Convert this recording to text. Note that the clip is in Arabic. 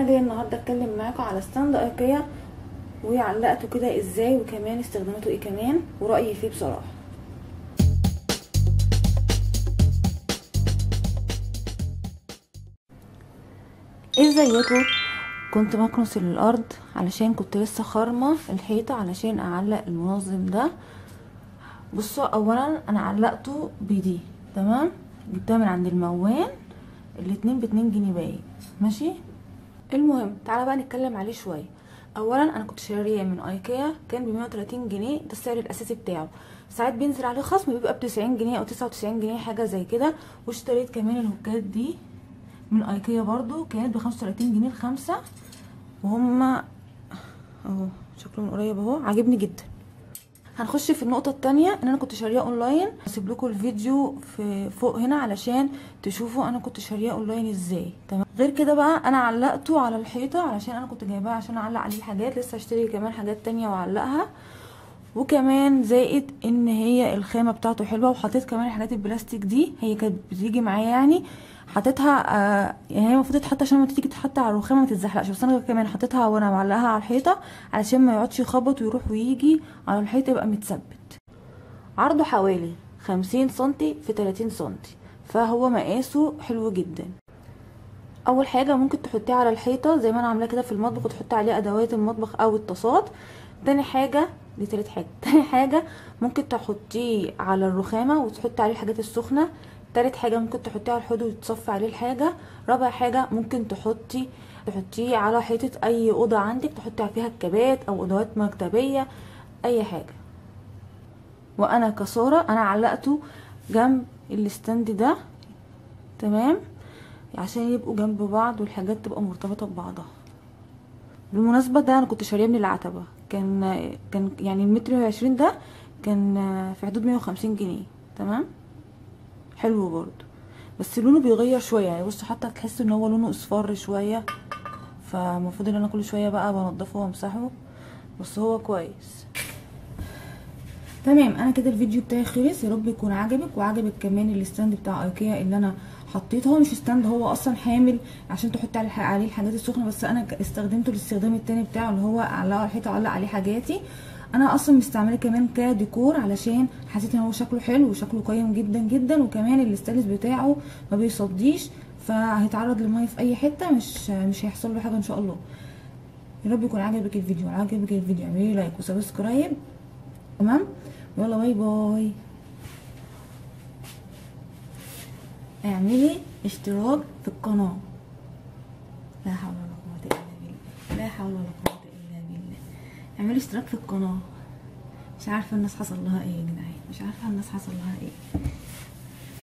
انا جايه النهارده اتكلم معاكم على ستاند ايكيا وعلقته كده ازاي، وكمان استخداماته ايه كمان، ورايي فيه بصراحه. ازيكم، كنت مكنس للارض علشان كنت لسه خارمه الحيطه علشان اعلق المنظم ده. بصوا، اولا انا علقته بدي، تمام، جبتها من عند الموان، الاتنين ب2 جنيه باين، ماشي. المهم تعالى بقى نتكلم عليه شويه. اولا انا كنت شاريه من ايكيا، كان ب130 جنيه، ده السعر الاساسي بتاعه. ساعات بينزل عليه خصم، بيبقى ب90 جنيه او 99 جنيه، حاجه زي كده. واشتريت كمان الهوكات دي من ايكيا، برضو كانت ب35 جنيه الخمسه، وهما اهو شكله من قريب اهو، عاجبني جدا. هنخش في النقطه الثانيه، ان انا كنت شاريه اونلاين. هسيب لكم الفيديو في فوق هنا علشان تشوفوا انا كنت شاريه اونلاين ازاي، تمام. غير كده بقى انا علقته على الحيطه علشان انا كنت جايباها عشان اعلق عليه الحاجات، لسه هشتري كمان حاجات تانية واعلقها. وكمان زائد ان هي الخامه بتاعته حلوه، وحطيت كمان الحاجات البلاستيك دي، هي كانت بتيجي معايا يعني، حطيتها يعني هي المفروض تتحط عشان لما تيجي تتحط على الرخامه ما تتزحلقش، بس انا كمان حطيتها وانا معلقها على الحيطه علشان ما يقعدش يخبط ويروح ويجي على الحيطه، يبقى متثبت. عرضه حوالي 50 سم في 30 سم، فهو مقاسه حلو جدا. اول حاجه ممكن تحطيه على الحيطه زي ما انا عاملاه كده في المطبخ، وتحطي عليه ادوات المطبخ او الطاسات. تاني حاجه ممكن تحطيه على الرخامه وتحطي عليه الحاجات السخنه. تالت حاجه ممكن تحطيه على الحوض وتصفي عليه الحاجه. رابع حاجه ممكن تحطيه على حيطه اي اوضه عندك، تحطي فيها الكبات او ادوات مكتبيه، اي حاجه. وانا كساره انا علقته جنب الاستند ده، تمام، عشان يبقوا جنب بعض والحاجات تبقى مرتبطه ببعضها. بالمناسبه ده انا كنت شاريه من العتبه، كان يعني ال120 متر ده كان في حدود 150 جنيه، تمام، حلو برضو، بس لونه بيغير شويه يعني. بصوا حتى هتحسوا ان هو لونه اصفر شويه، فالمفروض ان انا كل شويه بقى بنضفه وامسحه، بس هو كويس، تمام. انا كده الفيديو بتاعي خلص، يا رب يكون عجبك، وعجبك كمان الاستاند بتاع ايكيا اللي انا حطيته. هو مش استاند، هو اصلا حامل عشان تحط عليه الحاجات السخنه، بس انا استخدمته للاستخدام التاني بتاعه اللي هو اعلقه على الحيطه واعلق عليه حاجاتي. انا اصلا مستعمله كمان كديكور علشان حسيت ان هو شكله حلو وشكله قيم جدا جدا، وكمان الاستانس بتاعه ما بيصديش، فهيتعرض للميه في اي حته، مش هيحصل له حاجه ان شاء الله. يا رب يكون عجبك الفيديو اعملي لايك وسبسكرايب، تمام. يلا باي باي. اعملي اشتراك في القناه. لا حول ولا قوه الا بالله، لا حول ولا قوه الا بالله. اعملي اشتراك في القناه. مش عارفه الناس حصل لها ايه يا جدعان، مش عارفه الناس حصل لها ايه.